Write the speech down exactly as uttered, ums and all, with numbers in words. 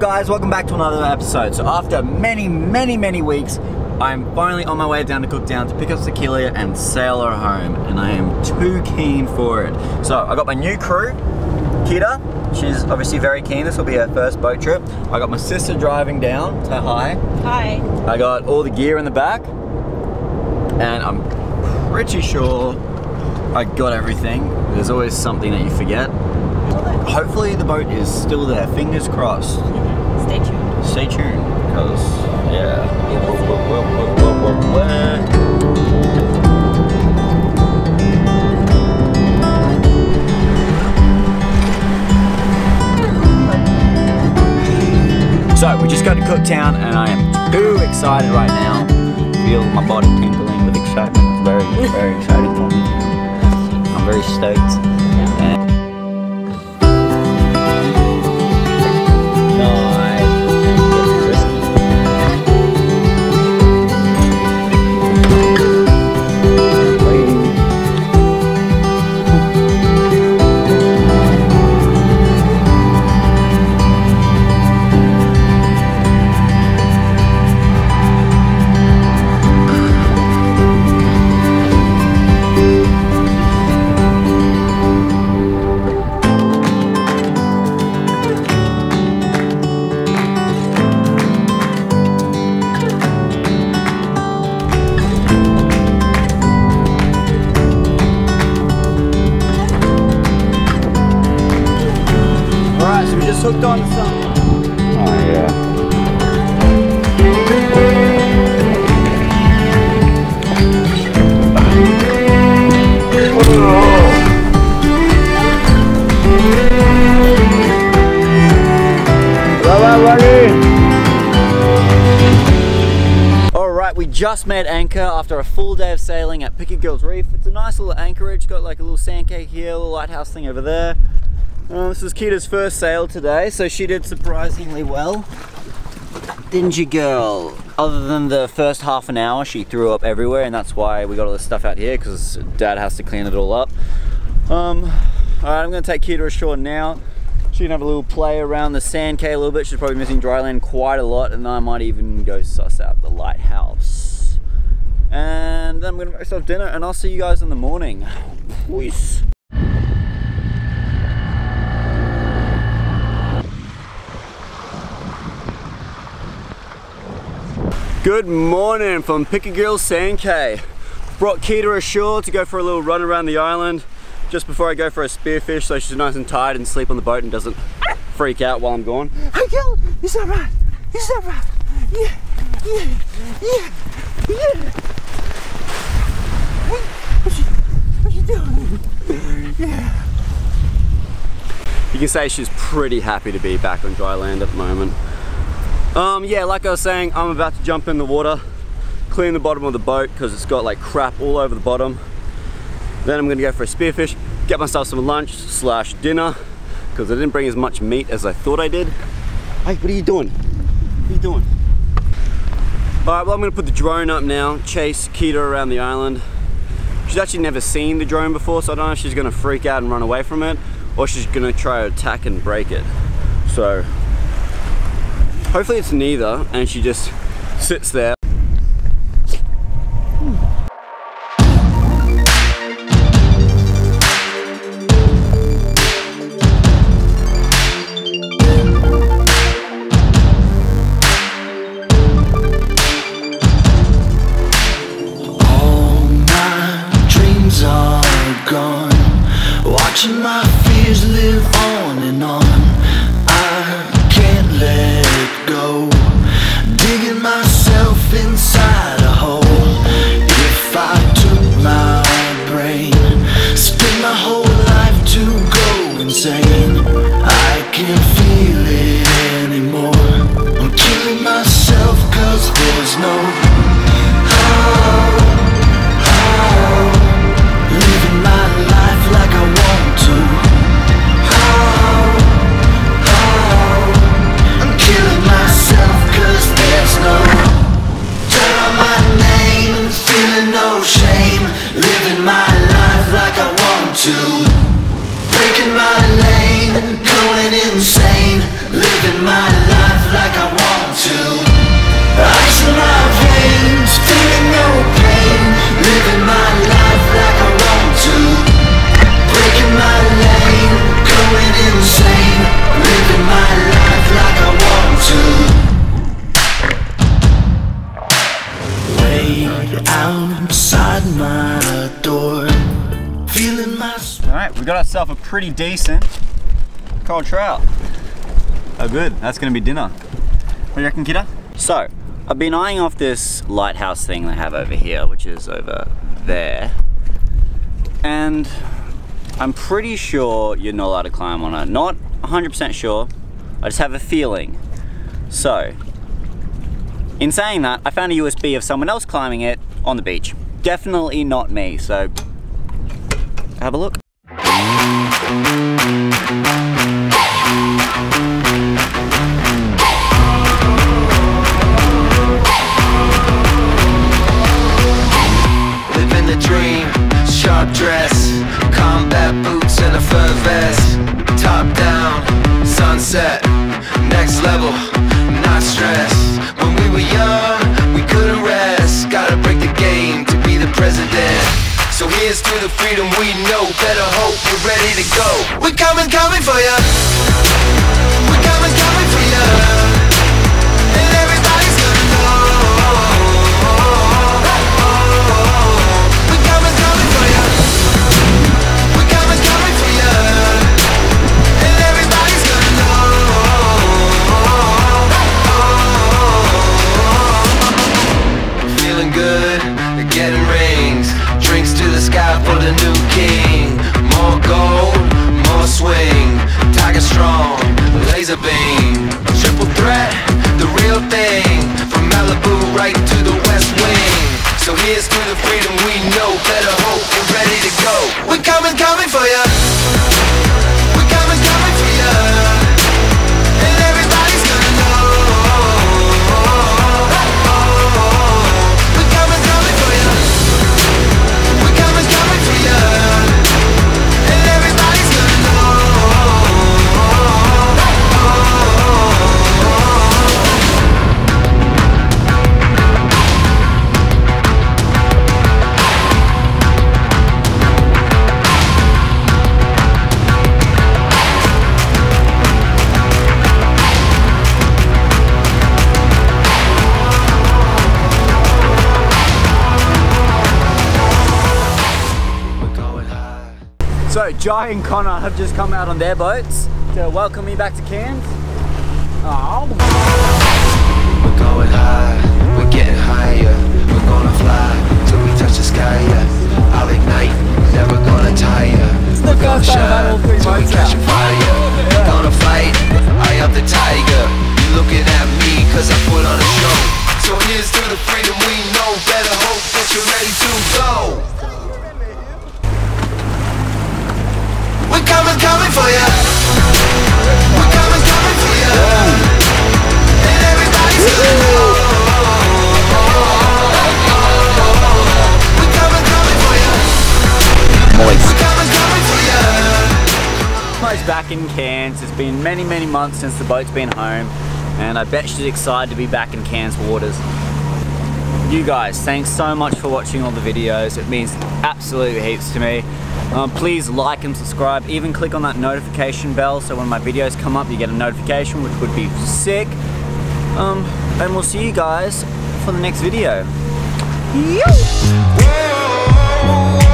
guys, welcome back to another episode. So after many, many, many weeks, I'm finally on my way down to Cooktown to pick up Cecealia and sail her home, and I am too keen for it. So I got my new crew, Kida. She's obviously very keen. This will be her first boat trip. I got my sister driving down, so hi. Hi. I got all the gear in the back, and I'm pretty sure I got everything. There's always something that you forget. Hopefully the boat is still there, fingers crossed. Mm-hmm. Stay tuned. Stay tuned, because, yeah. Whoa, whoa, whoa, whoa, whoa, whoa, whoa. So, we just got to Cooktown, and I am too excited right now. I feel my body tingling with excitement. It's very, very exciting for me. I'm very stoked. And hooked on something. Oh yeah. We just made anchor after a full day of sailing at Picky Girls Reef. It's a nice little anchorage, got like a little sandkey here, a little lighthouse thing over there. Uh, this is Kida's first sail today, so she did surprisingly well. Dingy girl. Other than the first half an hour, she threw up everywhere, and that's why we got all this stuff out here, because Dad has to clean it all up. Um, Alright, I'm going to take Kida ashore now. She can have a little play around the sand cay a little bit. She's probably missing dry land quite a lot, and I might even go suss out the lighthouse. And then I'm going to make myself dinner, and I'll see you guys in the morning. Peace. Good morning from Picky Girls Sandkey. Brought Kida ashore to go for a little run around the island just before I go for a spearfish, so she's nice and tired and sleep on the boat and doesn't freak out while I'm gone. Hey girl, is that right? Is that right? Yeah, yeah, yeah, yeah. What you, what you doing? Yeah. You can say she's pretty happy to be back on dry land at the moment. Um, yeah, like I was saying, I'm about to jump in the water, clean the bottom of the boat because it's got like crap all over the bottom. Then I'm going to go for a spearfish, get myself some lunch slash dinner because I didn't bring as much meat as I thought I did. Hey, what are you doing? What are you doing? Alright, well I'm going to put the drone up now, chase Kida around the island. She's actually never seen the drone before, so I don't know if she's going to freak out and run away from it or she's going to try to attack and break it. So hopefully it's neither, and she just sits there. All my dreams are gone, watching my fears live on and on. I can't let go, digging myself inside a hole. If I took my brain, spent my whole life to go insane. I can't feel it anymore. I'm killing myself cause there's no how, how, living my life like I want to. Breaking my lane, going insane, living my life. Yes. All right, we got ourselves a pretty decent cold trout. Oh good, that's gonna be dinner. What do you reckon, Kida? So, I've been eyeing off this lighthouse thing they have over here, which is over there. And I'm pretty sure you're not allowed to climb on it. Not one hundred percent sure, I just have a feeling. So, in saying that, I found a U S B of someone else climbing it on the beach. Definitely not me, so have a look. Living the dream, sharp dress, combat boots and a fur vest. Top down, sunset, next level, not stress. When we were young, we couldn't rest. Gotta break the game to be the president. So here's to the freedom we know. Better hope you're ready to go. We're coming, coming for ya. We're coming, coming for ya. And everybody's gonna know. We're coming, coming for ya. We're coming, coming for ya. And everybody's gonna know. Feeling good, getting rings. Drinks to the sky for the new king. More gold, more swing. Tiger strong, laser beam. Triple threat, the real thing. From Malibu right to the West Wing. So here's to the freedom we know. Better hope you're ready to go. We're coming, coming for ya. We're coming, coming for ya. And everybody's gonna know. So Jai and Connor have just come out on their boats to welcome me back to Cairns. Oh. We're going high, we're getting higher, we're gonna fly till we touch the sky. Yeah. I'll ignite, never gonna tire. It's the first time I've had all three boats out. We're gonna fight, I am the tiger. You're looking at me cause I put on a show. So here's to the freedom we know. Better hope that you're ready to go. We're coming, coming for ya. We're coming, coming for ya. And everybody's gonna know. We're coming, coming for ya. We're coming, coming for ya. Chloe's back in Cairns. It's been many, many months since the boat's been home, and I bet she's excited to be back in Cairns waters. You guys, thanks so much for watching all the videos. It means absolutely heaps to me. Um, please like and subscribe, even click on that notification bell so when my videos come up you get a notification, which would be sick. Um, and we'll see you guys for the next video. Yo!